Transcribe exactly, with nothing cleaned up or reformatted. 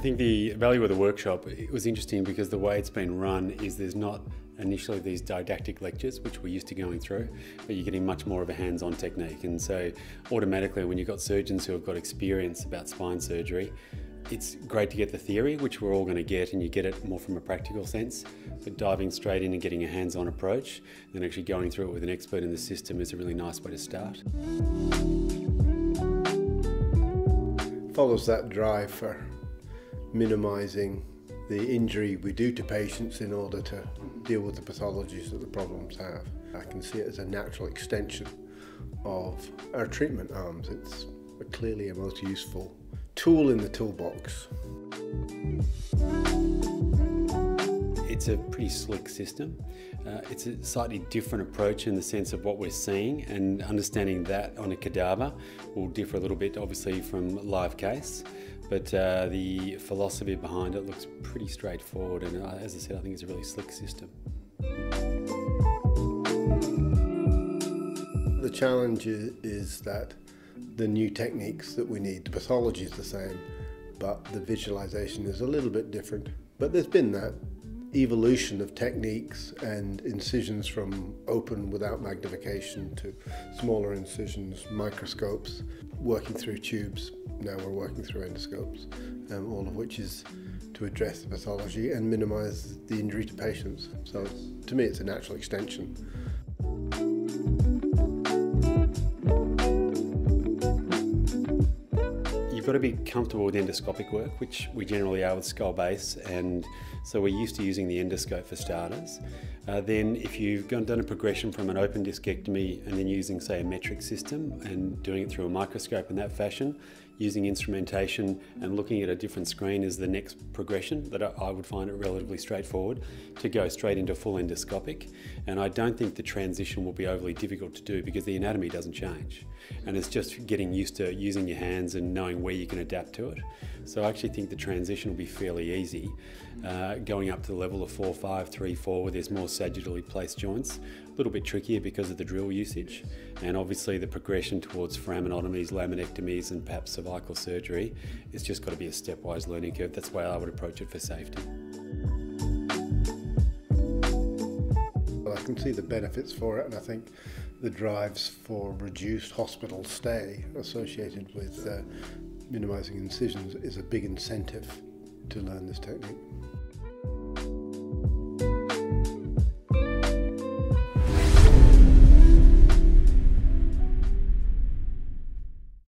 think the value of the workshop, it was interesting because the way it's been run is there's not initially these didactic lectures, which we're used to going through, but you're getting much more of a hands-on technique. And so automatically when you've got surgeons who have got experience about spine surgery, it's great to get the theory, which we're all going to get, and you get it more from a practical sense, but diving straight in and getting a hands-on approach, then actually going through it with an expert in the system is a really nice way to start. Follows that drive for minimising the injury we do to patients in order to deal with the pathologies that the problems have. I can see it as a natural extension of our treatment arms. It's clearly a most useful tool in the toolbox. It's a pretty slick system. Uh, it's a slightly different approach in the sense of what we're seeing, and understanding that on a cadaver will differ a little bit obviously from live case, but uh, the philosophy behind it looks pretty straightforward, and uh, as I said, I think it's a really slick system. The challenge is that the new techniques that we need, the pathology is the same, but the visualization is a little bit different. But there's been that evolution of techniques and incisions from open without magnification to smaller incisions, microscopes, working through tubes, now we're working through endoscopes, um, all of which is to address the pathology and minimise the injury to patients. So to me it's a natural extension. You've got to be comfortable with endoscopic work, which we generally are with skull base, and so we're used to using the endoscope for starters. Uh, then if you've done a progression from an open discectomy and then using, say, a metric system and doing it through a microscope in that fashion, using instrumentation and looking at a different screen is the next progression, that I would find it relatively straightforward to go straight into full endoscopic. And I don't think the transition will be overly difficult to do because the anatomy doesn't change. And it's just getting used to using your hands and knowing where you can adapt to it. So I actually think the transition will be fairly easy. Uh, going up to the level of four, five, three, four, where there's more sagittally placed joints, a little bit trickier because of the drill usage, and obviously the progression towards foraminotomies, laminectomies and perhaps cervical surgery, it's just got to be a stepwise learning curve. That's the way I would approach it for safety. Well, I can see the benefits for it, and I think the drives for reduced hospital stay associated with uh, minimising incisions is a big incentive to learn this technique.